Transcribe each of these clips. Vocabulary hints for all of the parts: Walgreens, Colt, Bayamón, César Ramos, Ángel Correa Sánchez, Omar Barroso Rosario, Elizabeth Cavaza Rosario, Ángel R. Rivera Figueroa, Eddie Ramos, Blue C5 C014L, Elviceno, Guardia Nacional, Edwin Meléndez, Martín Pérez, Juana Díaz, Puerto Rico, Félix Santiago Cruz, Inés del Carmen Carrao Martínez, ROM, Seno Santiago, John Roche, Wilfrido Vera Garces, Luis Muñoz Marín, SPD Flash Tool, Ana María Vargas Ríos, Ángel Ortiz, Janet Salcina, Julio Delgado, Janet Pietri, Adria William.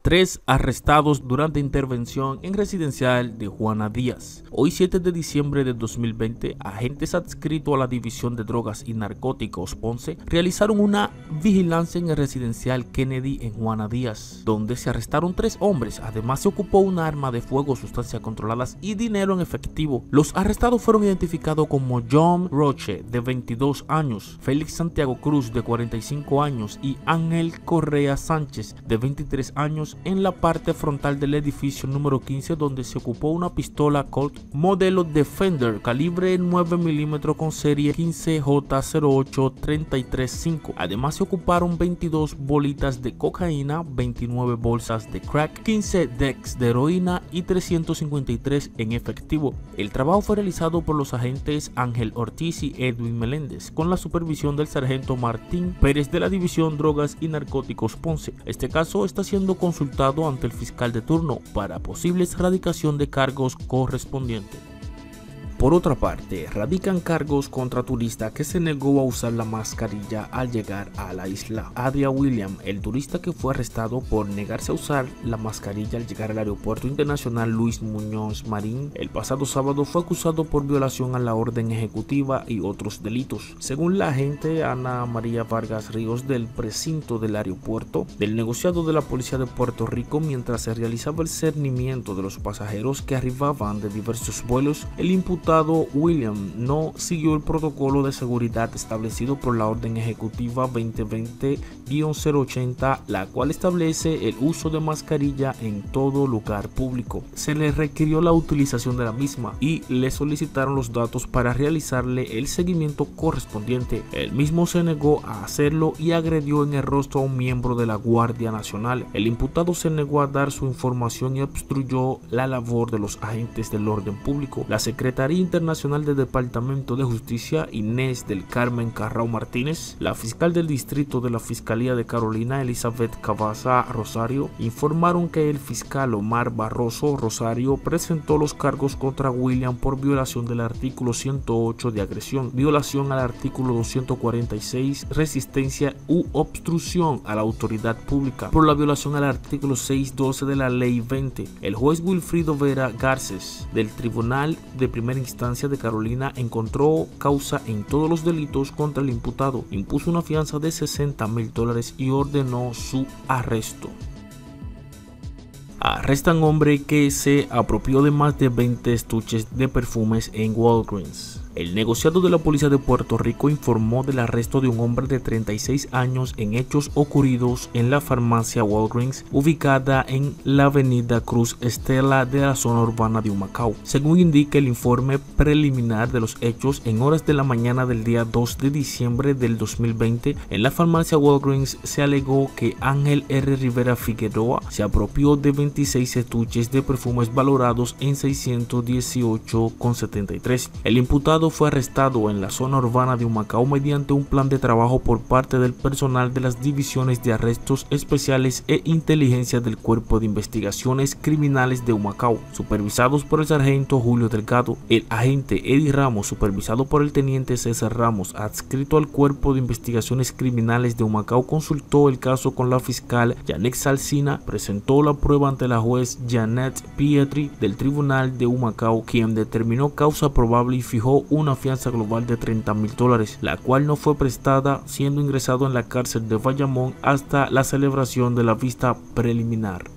Tres arrestados durante intervención en residencial de Juana Díaz. Hoy 7 de diciembre de 2020, agentes adscritos a la División de Drogas y Narcóticos Ponce realizaron una vigilancia en el residencial Kennedy en Juana Díaz, donde se arrestaron 3 hombres. Además se ocupó un arma de fuego, sustancias controladas y dinero en efectivo. Los arrestados fueron identificados como John Roche, de 22 años, Félix Santiago Cruz, de 45 años y Ángel Correa Sánchez, de 23 años, en la parte frontal del edificio número 15, donde se ocupó una pistola Colt modelo Defender calibre 9 mm con serie 15J08335. Además se ocuparon 22 bolitas de cocaína, 29 bolsas de crack, 15 decks de heroína y 353 en efectivo. El trabajo fue realizado por los agentes Ángel Ortiz y Edwin Meléndez, con la supervisión del sargento Martín Pérez de la División Drogas y Narcóticos Ponce. Este caso está siendo consultado ante el fiscal de turno para posible erradicación de cargos correspondientes. Por otra parte, radican cargos contra turista que se negó a usar la mascarilla al llegar a la isla. Adria William, el turista que fue arrestado por negarse a usar la mascarilla al llegar al aeropuerto internacional Luis Muñoz Marín el pasado sábado, fue acusado por violación a la orden ejecutiva y otros delitos. Según la agente Ana María Vargas Ríos del precinto del aeropuerto, del negociado de la policía de Puerto Rico, mientras se realizaba el cernimiento de los pasajeros que arribaban de diversos vuelos, el imputado William no siguió el protocolo de seguridad establecido por la Orden Ejecutiva 2020-080, la cual establece el uso de mascarilla en todo lugar público. Se le requirió la utilización de la misma y le solicitaron los datos para realizarle el seguimiento correspondiente. Él mismo se negó a hacerlo y agredió en el rostro a un miembro de la Guardia Nacional. El imputado se negó a dar su información y obstruyó la labor de los agentes del orden público. La Secretaría Internacional del Departamento de Justicia, Inés del Carmen Carrao Martínez, la fiscal del distrito de la Fiscalía de Carolina, Elizabeth Cavaza Rosario, informaron que el fiscal Omar Barroso Rosario presentó los cargos contra William por violación del artículo 108 de agresión, violación al artículo 246, resistencia u obstrucción a la autoridad pública, por la violación al artículo 612 de la ley 20. El juez Wilfrido Vera Garces del Tribunal de Primera Instancia de Carolina encontró causa en todos los delitos contra el imputado, impuso una fianza de $60,000 y ordenó su arresto. Arrestan hombre que se apropió de más de 20 estuches de perfumes en Walgreens. El negociado de la policía de Puerto Rico informó del arresto de un hombre de 36 años en hechos ocurridos en la farmacia Walgreens, ubicada en la avenida Cruz Estela de la zona urbana de Humacao. Según indica el informe preliminar de los hechos, en horas de la mañana del día 2 de diciembre del 2020, en la farmacia Walgreens se alegó que Ángel R. Rivera Figueroa se apropió de 26 estuches de perfumes valorados en $618,73. El imputado fue arrestado en la zona urbana de Humacao mediante un plan de trabajo por parte del personal de las divisiones de arrestos especiales e inteligencia del Cuerpo de Investigaciones Criminales de Humacao, supervisados por el sargento Julio Delgado, el agente Eddie Ramos, supervisado por el teniente César Ramos, adscrito al Cuerpo de Investigaciones Criminales de Humacao, consultó el caso con la fiscal Janet Salcina, presentó la prueba ante la juez Janet Pietri del Tribunal de Humacao, quien determinó causa probable y fijó una fianza global de $30,000, la cual no fue prestada, siendo ingresado en la cárcel de Bayamón hasta la celebración de la vista preliminar.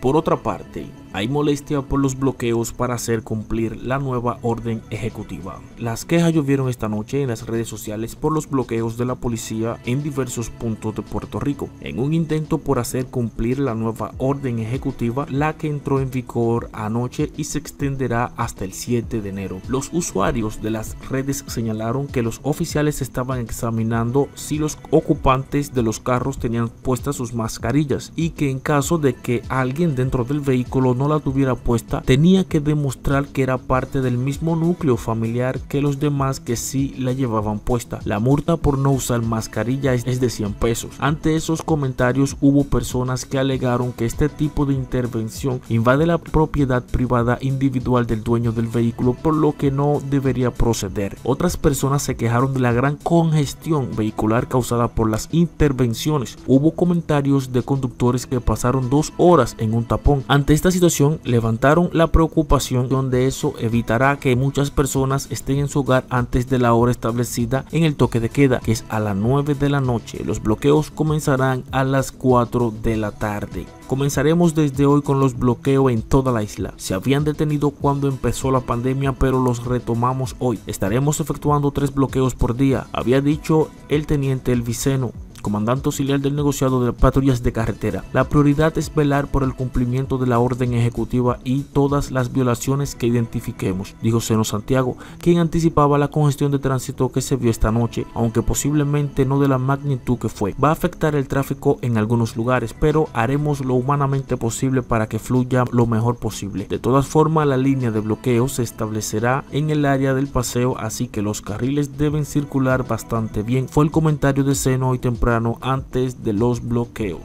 Por otra parte, hay molestia por los bloqueos para hacer cumplir la nueva orden ejecutiva. Las quejas llovieron esta noche en las redes sociales por los bloqueos de la policía en diversos puntos de Puerto Rico, en un intento por hacer cumplir la nueva orden ejecutiva, la que entró en vigor anoche y se extenderá hasta el 7 de enero. Los usuarios de las redes señalaron que los oficiales estaban examinando si los ocupantes de los carros tenían puestas sus mascarillas y que en caso de que alguien dentro del vehículo no no la tuviera puesta, tenía que demostrar que era parte del mismo núcleo familiar que los demás que sí la llevaban puesta. La multa por no usar mascarilla es de 100 pesos. Ante esos comentarios hubo personas que alegaron que este tipo de intervención invade la propiedad privada individual del dueño del vehículo, por lo que no debería proceder. Otras personas se quejaron de la gran congestión vehicular causada por las intervenciones. Hubo comentarios de conductores que pasaron 2 horas en un tapón. Ante esta situación levantaron la preocupación donde eso evitará que muchas personas estén en su hogar antes de la hora establecida en el toque de queda, que es a las 9 de la noche. Los bloqueos comenzarán a las 4 de la tarde. Comenzaremos desde hoy con los bloqueos en toda la isla. Se habían detenido cuando empezó la pandemia, pero los retomamos hoy. Estaremos efectuando 3 bloqueos por día, había dicho el teniente Elviceno, comandante auxiliar del negociado de patrullas de carretera. La prioridad es velar por el cumplimiento de la orden ejecutiva y todas las violaciones que identifiquemos, dijo Seno Santiago, quien anticipaba la congestión de tránsito que se vio esta noche, aunque posiblemente no de la magnitud que fue. Va a afectar el tráfico en algunos lugares, pero haremos lo humanamente posible para que fluya lo mejor posible. De todas formas, la línea de bloqueo se establecerá en el área del paseo, así que los carriles deben circular bastante bien, fue el comentario de Seno hoy temprano antes de los bloqueos.